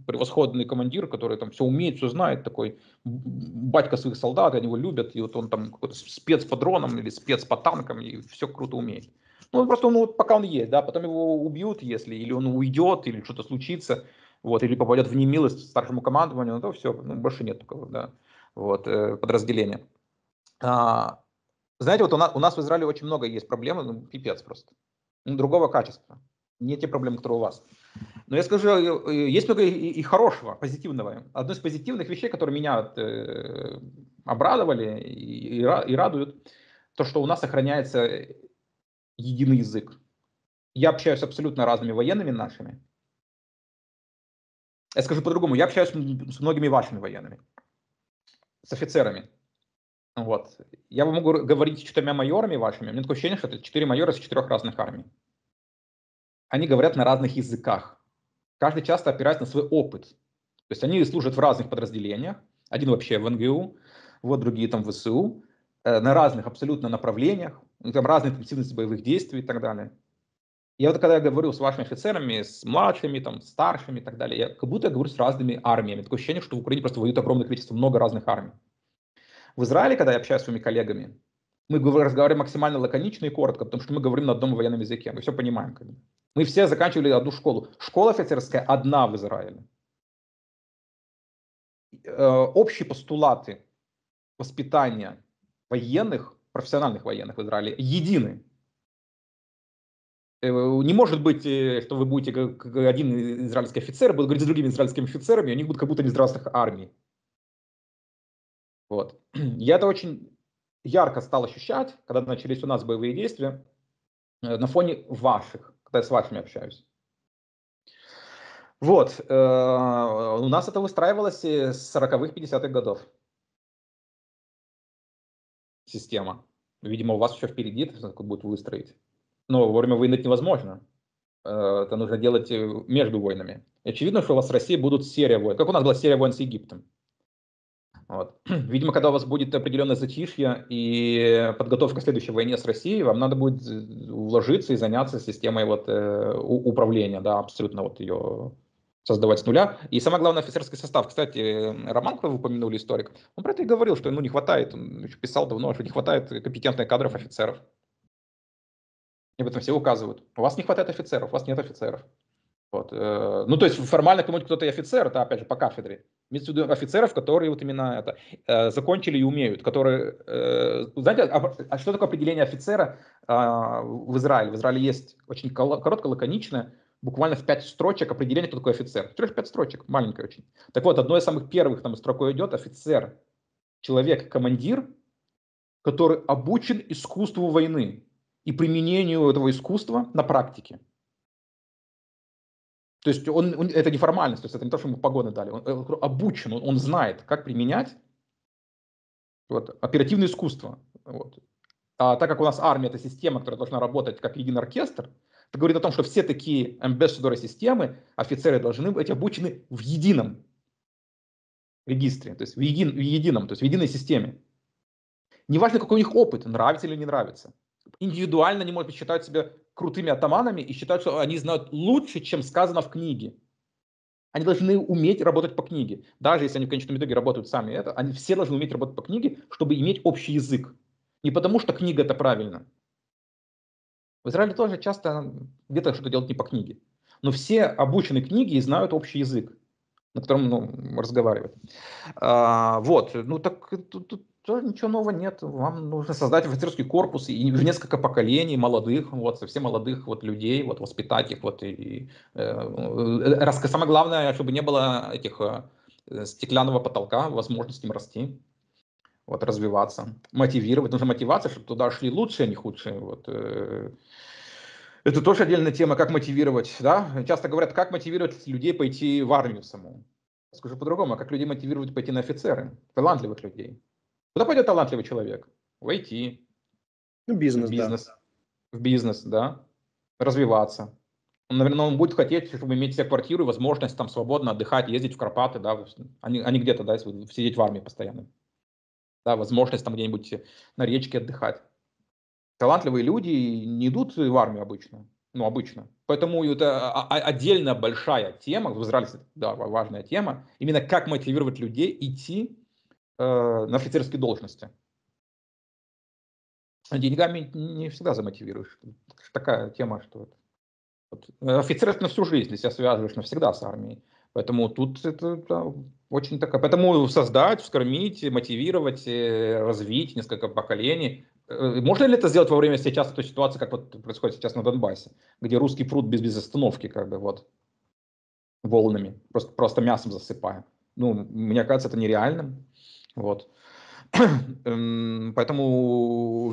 превосходный командир, который там все умеет, все знает, такой батька своих солдат, они его любят, и вот он там какой-то спец по дронам или спец по танкам, и все круто умеет. Ну, просто ну, пока он есть, да, потом его убьют, если, или он уйдет, или что-то случится, вот, или попадет в немилость старшему командованию, ну, то все, ну, больше нет такого, да, вот, подразделения. Знаете, вот у нас в Израиле очень много есть проблем, ну, пипец просто, ну, другого качества. Не те проблемы, которые у вас. Но я скажу, есть много и хорошего, позитивного. Одно из позитивных вещей, которые меня обрадовали и радуют, то, что у нас сохраняется единый язык. Я общаюсь с абсолютно разными военными нашими. Я скажу по-другому, я общаюсь с многими вашими военными, с офицерами. Вот. Я могу говорить с 4 майорами вашими, у меня такое ощущение, что это 4 майора с 4 разных армий. Они говорят на разных языках. Каждый часто опирается на свой опыт. То есть они служат в разных подразделениях. Один вообще в НГУ, вот другие там в ВСУ. На разных абсолютно направлениях. Там разные интенсивности боевых действий и так далее. И вот когда я говорю с вашими офицерами, с младшими, там, старшими и так далее, я как будто я говорю с разными армиями. Такое ощущение, что в Украине просто воюют огромное количество, много разных армий. В Израиле, когда я общаюсь с своими коллегами, мы разговариваем максимально лаконично и коротко, потому что мы говорим на одном военном языке. Мы все понимаем. Мы все заканчивали одну школу. Школа офицерская одна в Израиле. Общие постулаты воспитания военных, профессиональных военных в Израиле едины. Не может быть, что вы будете как один израильский офицер, будет говорить с другими израильскими офицерами, и у них будут как будто не из разных армий. Вот. Я это очень ярко стал ощущать, когда начались у нас боевые действия, на фоне ваших, когда я с вашими общаюсь. Вот, у нас это выстраивалось с 40-х, 50-х годов. Система. Видимо, у вас еще впереди это будет выстроить. Но вовремя выйти невозможно. Это нужно делать между войнами. И очевидно, что у вас с Россией будут серия войн. Как у нас была серия войн с Египтом. Вот. Видимо, когда у вас будет определенное затишье и подготовка к следующей войне с Россией, вам надо будет вложиться и заняться системой вот, управления, да, абсолютно вот ее создавать с нуля. И самое главное, офицерский состав. Кстати, Роман, вы упомянули, историк, он про это и говорил, что ну, не хватает, он еще писал давно, что не хватает компетентных кадров офицеров. И об этом все указывают. У вас не хватает офицеров, у вас нет офицеров. Вот. Ну, то есть формально кто-то и офицер, да, опять же, по кафедре. Имеется в виду офицеров, которые вот именно это закончили и умеют, которые... Знаете, а что такое определение офицера в Израиле? В Израиле есть очень короткое, лаконичное, буквально в 5 строчек определение, кто такой офицер. 3-5 строчек, маленькое очень. Так вот, одно из самых первых там строкой идет офицер, человек, командир, который обучен искусству войны и применению этого искусства на практике. То есть это не формальность, то есть это не то, что ему погоны дали. Он обучен, он знает, как применять вот, оперативное искусство. Вот. А так как у нас армия – это система, которая должна работать как единый оркестр, это говорит о том, что все такие амбассадоры системы, офицеры должны быть обучены в едином регистре, то есть в едином, то есть в единой системе. Неважно, какой у них опыт, нравится или не нравится. Индивидуально они, может быть, считают себя крутыми атаманами и считают, что они знают лучше, чем сказано в книге. Они должны уметь работать по книге. Даже если они в конечном итоге работают сами, они все должны уметь работать по книге, чтобы иметь общий язык. Не потому, что книга это правильно. В Израиле тоже часто где-то что-то делают не по книге. Но все обучены книге и знают общий язык, на котором ну, разговаривают. Вот, ну так тут ничего нового нет. Вам нужно создать офицерский корпус и в несколько поколений молодых, вот, совсем молодых вот, людей, вот, воспитать их. Вот, самое главное, чтобы не было этих стеклянного потолка, возможности им расти, вот, развиваться, мотивировать. Нужна мотивация, чтобы туда шли лучшие, а не худшие. Вот, Это тоже отдельная тема, как мотивировать, да? Часто говорят, как мотивировать людей пойти в армию саму. Скажу по-другому, как людей мотивировать пойти на офицеры, талантливых людей. Куда пойдет талантливый человек? В IT. Ну, бизнес. Да. В бизнес, да. Развиваться. Наверное, он будет хотеть, чтобы иметь себе квартиру и возможность там свободно отдыхать, ездить в Карпаты, да, а не где-то, да, сидеть в армии постоянно. Да, возможность там где-нибудь на речке отдыхать. Талантливые люди не идут в армию обычно. Ну, обычно. Поэтому это отдельная большая тема, в Израиле, да, важная тема, именно как мотивировать людей идти на офицерские должности. Деньгами не всегда замотивируешь. Такая тема, что офицер на всю жизнь, если связываешь навсегда с армией. Поэтому тут это очень такая. Поэтому создать, вскормить, мотивировать, развить несколько поколений. Можно ли это сделать во время сейчас той ситуации, как вот происходит сейчас на Донбассе, где русский пруд без остановки, как бы вот волнами, просто мясом засыпая? Ну, мне кажется, это нереальным. Вот. Поэтому,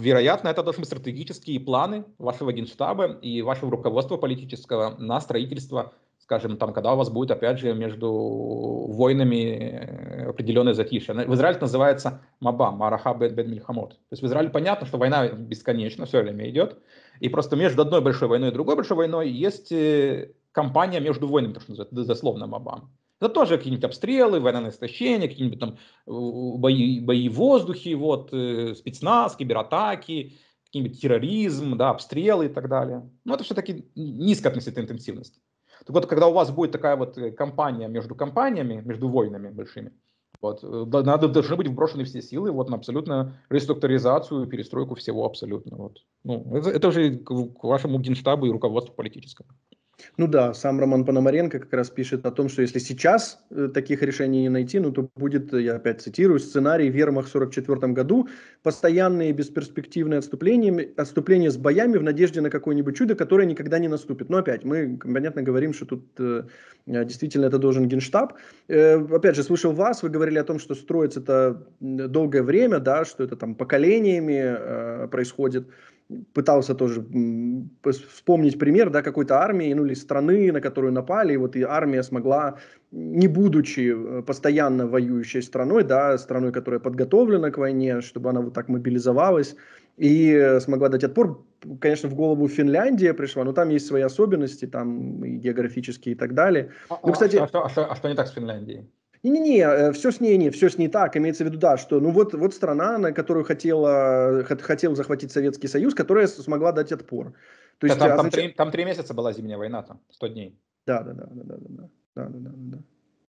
вероятно, это должны быть стратегические планы вашего генштаба и вашего руководства политического на строительство, скажем, там, когда у вас будет, опять же, между войнами определенное затишье. В Израиле это называется маба, мараха бен мильхамот. То есть в Израиле понятно, что война бесконечна, все время идет, и просто между одной большой войной и другой большой войной есть кампания между войнами, то, что называется, дословно маба. Это тоже какие-нибудь обстрелы, военное истощение, какие-нибудь там бои в воздухе, вот, спецназ, кибератаки, какие-нибудь терроризм, да, обстрелы и так далее. Но это все-таки низкая относительная интенсивность. Так вот, когда у вас будет такая вот кампания между компаниями, между войнами большими, вот, должны быть вброшены все силы вот, на абсолютно реструктуризацию, перестройку всего абсолютно. Вот. Ну, это уже к вашему генштабу и руководству политическому. Ну да, сам Роман Пономаренко как раз пишет о том, что если сейчас таких решений не найти, ну то будет, я опять цитирую, сценарий вермахт в 1944 году, постоянные бесперспективные отступления с боями в надежде на какое-нибудь чудо, которое никогда не наступит. Но опять, мы, понятно, говорим, что тут действительно это должен Генштаб. Опять же, слышал вас, вы говорили о том, что строится это долгое время, да, что это там поколениями происходит. Пытался тоже вспомнить пример, да, какой-то армии, ну или страны, на которую напали, и вот и армия смогла, не будучи постоянно воюющей страной, да, страной, которая подготовлена к войне, чтобы она вот так мобилизовалась и смогла дать отпор. Конечно, в голову Финляндия пришла, но там есть свои особенности, там и географические и так далее. Ну, кстати, а что не так с Финляндией? Не-не-не, все с ней так, имеется в виду, да, что ну вот страна, на которую хотел захватить Советский Союз, которая смогла дать отпор. То есть, там 3 месяца была зимняя война, там 100 дней. Да.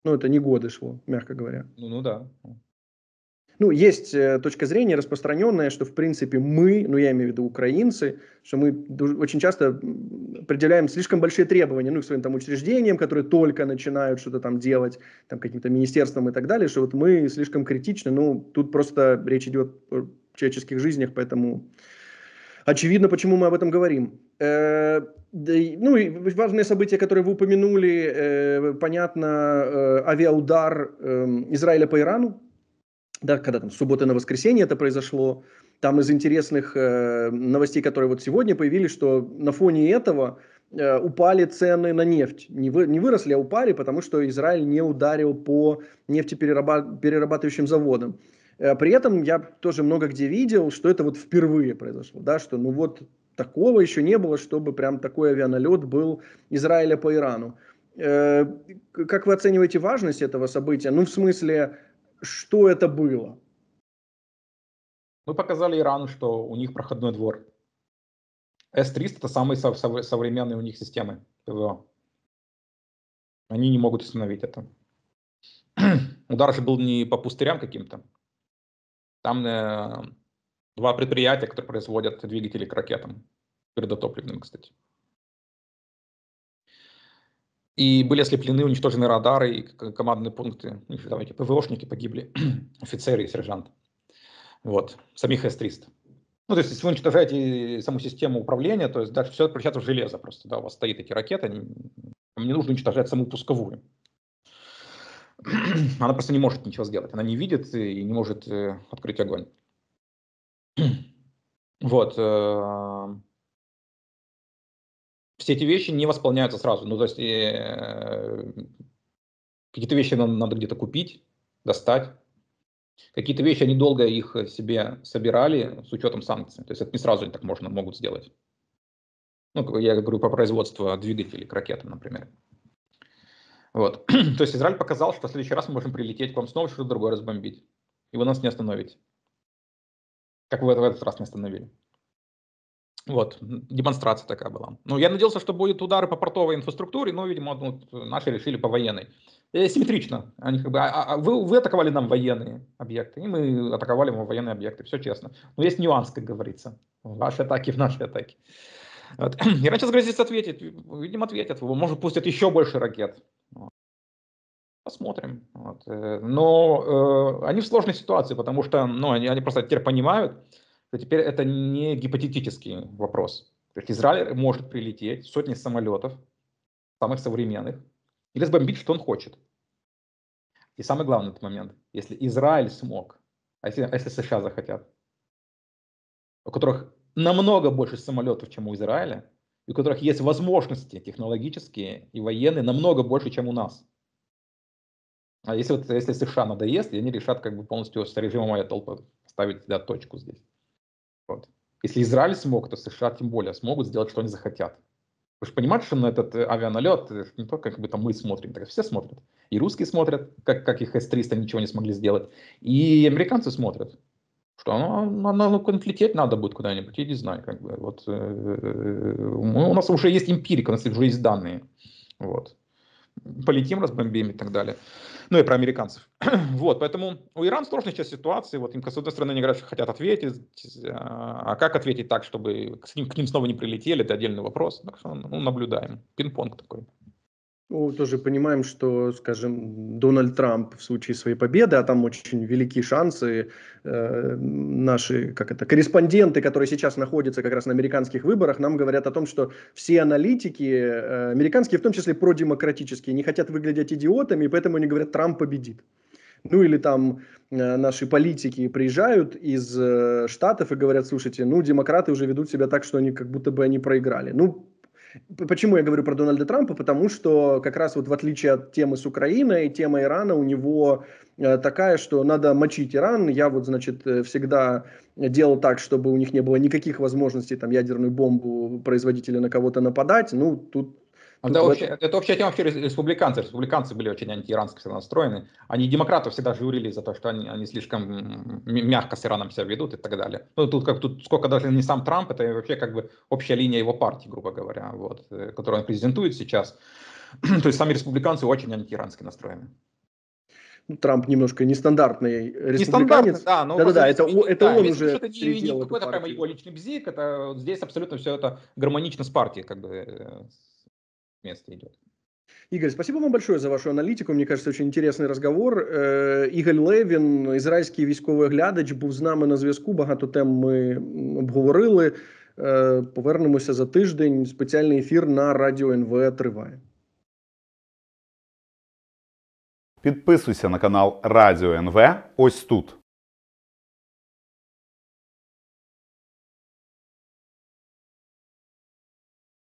Ну это не годы шло, мягко говоря. Ну да. Ну, есть точка зрения распространенная, что, в принципе, мы, ну, я имею в виду украинцы, что мы очень часто определяем слишком большие требования, ну, к своим там учреждениям, которые только начинают что-то там делать, там, каким-то министерством и так далее, что вот мы слишком критичны, ну, тут просто речь идет о человеческих жизнях, поэтому очевидно, почему мы об этом говорим. Ну и важные события, которые вы упомянули, понятно, авиаудар Израиля по Ирану. Да, когда там с субботы на воскресенье это произошло, там из интересных новостей, которые вот сегодня появились, что на фоне этого упали цены на нефть. Не выросли, а упали, потому что Израиль не ударил по нефтеперерабатывающим заводам. При этом я тоже много где видел, что это вот впервые произошло, да, что ну вот такого еще не было, чтобы прям такой авианалет был Израиля по Ирану. Как вы оцениваете важность этого события? Ну в смысле... Что это было? Мы показали Ирану, что у них проходной двор. С-300 – это самые современные у них системы ПВО. Они не могут остановить это. Удар же был не по пустырям каким-то. Там 2 предприятия, которые производят двигатели к ракетам. Твердотопливным, кстати. И были ослеплены, уничтожены радары и командные пункты. Там эти ПВОшники погибли, офицеры и сержант. Вот, самих С-300. Ну, то есть, если вы уничтожаете саму систему управления, то есть дальше все превращается в железо просто. Да, у вас стоят эти ракеты, вам не нужно уничтожать саму пусковую. Она просто не может ничего сделать. Она не видит и не может открыть огонь. Вот. все эти вещи не восполняются сразу. Ну, то есть какие-то вещи надо где-то купить, достать. Какие-то вещи, они долго их себе собирали с учетом санкций. То есть это не сразу так могут сделать. Ну, я говорю про производство двигателей к ракетам, например. Вот. То есть Израиль показал, что в следующий раз мы можем прилететь к вам снова, что-то другое разбомбить. И вы нас не остановите. Как вы в этот раз не остановили. Вот. Демонстрация такая была. Ну, я надеялся, что будут удары по портовой инфраструктуре, но, видимо, наши решили по военной. Симметрично. Они как бы, вы атаковали нам военные объекты, и мы атаковали вам военные объекты. Все честно. Но есть нюанс, как говорится. Ваши атаки в наши атаки. Вот. Иран сейчас грозится ответить. Видимо, ответят. Может, пустят еще больше ракет. Посмотрим. Вот. Но они в сложной ситуации, потому что они просто теперь понимают, что теперь это не гипотетический вопрос. То есть Израиль может прилететь сотни самолетов, самых современных, или сбомбить, что он хочет. И самый главный этот момент, если Израиль смог, а если США захотят, у которых намного больше самолетов, чем у Израиля, и у которых есть возможности технологические и военные намного больше, чем у нас. А если США надоест, и они решат как бы полностью с режимом Аятоллы поставить точку здесь. Вот. Если Израиль смог, то США тем более смогут сделать, что они захотят. Вы же понимаете, что на этот авианалет не только как бы там мы смотрим, так все смотрят. И русские смотрят, как их С-300 ничего не смогли сделать. И американцы смотрят, что лететь надо будет куда-нибудь, я не знаю. Как бы. Вот, у нас уже есть эмпирика, у нас уже есть данные. Вот. Полетим, разбомбим и так далее. Ну и про американцев. Вот, поэтому у Ирана сложная сейчас ситуация. Вот им, с одной стороны, они говорят, что хотят ответить. А как ответить так, чтобы к ним снова не прилетели? Это отдельный вопрос. Так что, наблюдаем. Пинг-понг такой. Ну, тоже понимаем, что, скажем, Дональд Трамп в случае своей победы, а там очень велики шансы, наши корреспонденты, которые сейчас находятся как раз на американских выборах, нам говорят о том, что все аналитики, американские, в том числе продемократические, не хотят выглядеть идиотами, и поэтому они говорят, Трамп победит. Ну или там наши политики приезжают из Штатов и говорят, слушайте, демократы уже ведут себя так, что они как будто бы они проиграли. Ну, почему я говорю про Дональда Трампа? Потому что как раз вот в отличие от темы с Украиной, тема Ирана у него такая, что надо мочить Иран. Я вот, значит, всегда делал так, чтобы у них не было никаких возможностей там ядерную бомбу производителя на кого-то нападать. Ну, это общая тема республиканцев. Республиканцы были очень антиирански всегда настроены. Они демократов всегда журили за то, что они слишком мягко с Ираном себя ведут и так далее. Ну, тут сколько даже не сам Трамп, это вообще как бы общая линия его партии, грубо говоря, вот, которую он презентует сейчас. То есть сами республиканцы очень антиирански настроены. Трамп немножко нестандартный республиканец. Да, это он уже это не какой-то прямо его личный бзик, это здесь абсолютно все это гармонично с партией, как бы, место идет. Игорь, спасибо вам большое за вашу аналитику. Мне кажется, очень интересний разговор. Ігаль Левін, ізраїльський військовий глядач, був з нами на зв'язку. Багато тем ми обговорили. Повернемося за тиждень. Спеціальний ефір на Радіо НВ триває. Підписуйся на канал Радіо НВ ось тут.